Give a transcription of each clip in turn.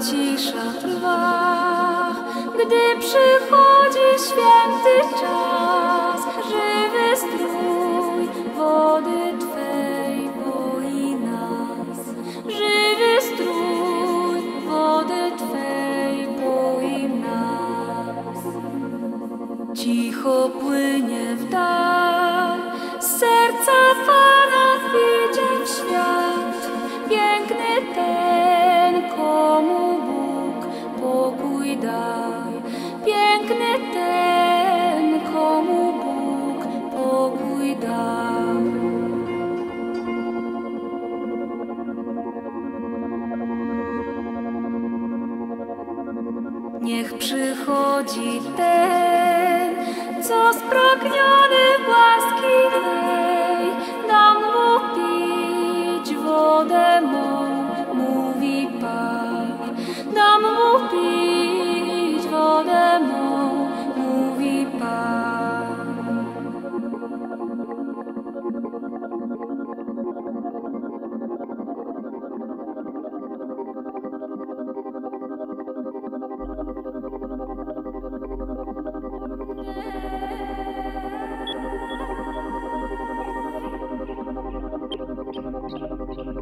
cisza trwa, gdy przychodzi święty czas, żywy strój wody Twej boi nas. Żywy strój wody Twej boi nas. Cicho płynie w dal, z serca Pana idzie w świat, piękny ten, komu Bóg pokój daj. Piękny ten, komu Bóg pokój daj. Niech przychodzi ten, co spragniony łaski mej, dam mu pić wodę mą, mówi Pan. Dam mu pić wodę mą, mówi Pan.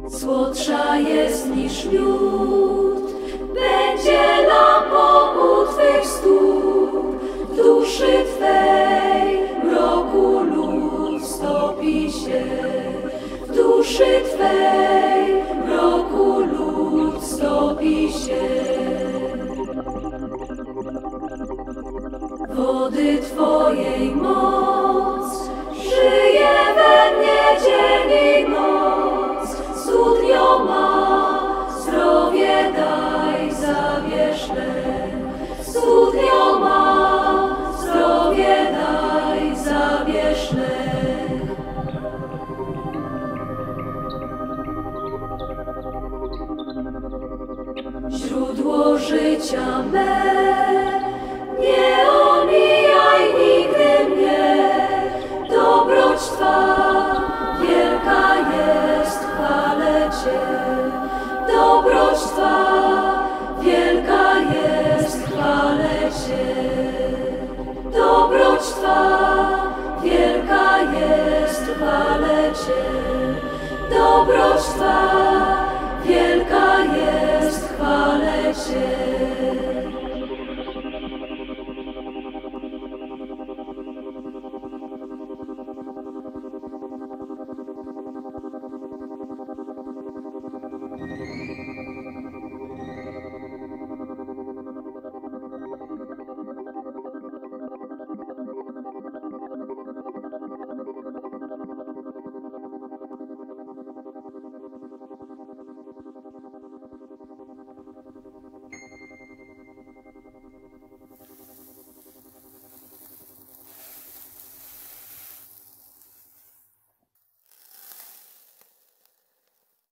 Słodsza jest niż miód, będzie lampą u Twych stóp, w duszy Twej mroku lód stopi się, w duszy Twej mroku lód stopi się. Wody Twojej moc żyje we mnie dzień i noc. Studnią ma, zdrowie daj, zabierz lek. Studnią ma, zdrowie daj, zabierz lek. Źródło życia me, nie omijaj nigdy mnie. Dobroć Twa wielka jest, chwalę Cię. Dobroć Twa wielka jest, chwalę Cię. Dobroć Twa wielka jest, chwalę Cię. Dobroć Twa